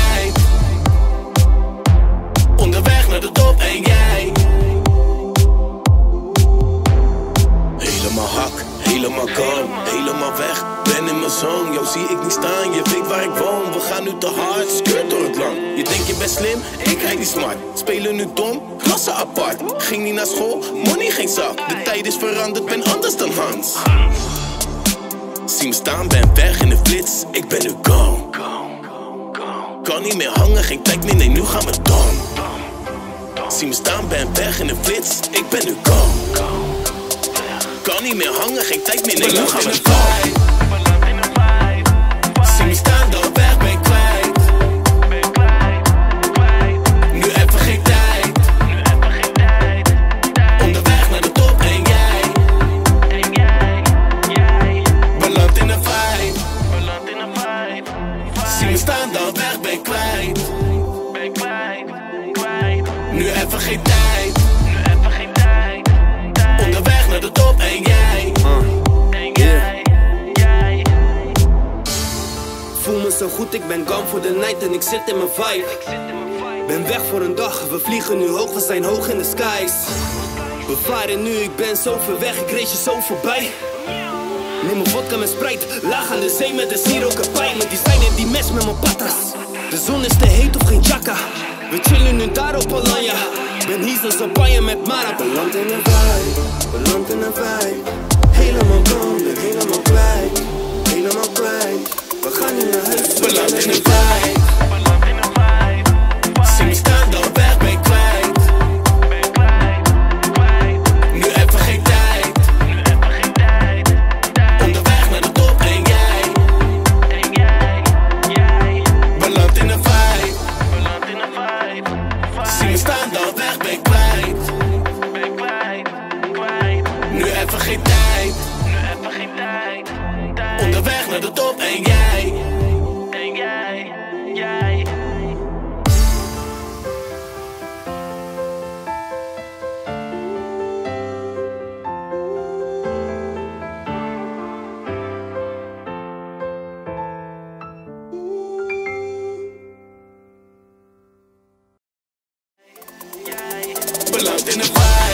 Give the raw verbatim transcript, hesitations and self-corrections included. jij. Onderweg naar de top en jij. Helemaal hak, helemaal kalm, helemaal weg. Ben in mijn zone, jou zie ik niet staan, je weet waar ik woon. We gaan nu te hard, skirt door het land. Je denkt je bent slim, ik rijd niet smart. Spelen nu dom, klassen apart. Ging niet naar school, money geen zak. De tijd is veranderd, ben anders dan Hans. Zie me staan, ben weg in de flits, ik ben nu gone. Kan niet meer hangen, geen tijd meer, nee nu gaan we dan. Zie me staan, ben weg in de flits, ik ben nu gone. Kan niet meer hangen, geen tijd meer, nee nu gaan we dan. Zie me staan, dan weg ben ik kwijt. Ben kwijt, kwijt. Nu even geen tijd. Nu even geen tijd. tijd. Onderweg naar de top en jij. Uh. En jij, yeah. jij. Voel me zo goed, ik ben gone voor de night en ik zit in mijn vibe. Ben weg voor een dag, we vliegen nu hoog, we zijn hoog in de skies. We varen nu, ik ben zo ver weg, ik race je zo voorbij. Neem mijn vodka met Sprite, laag aan de zee met een sirook en pijn. Met die zijn en die mes met mijn patras. De zon is te heet of geen jacka. We chillen nu daar op Alanya. Ben hier zo'n champagne met Mara. Beland in een vibe, beland in een vibe. Helemaal gone, ben helemaal kwijt. Helemaal kwijt, we gaan nu naar huis. Beland in een vibe. Onderweg naar de top en jij. En jij, jij. Beland in de vibe.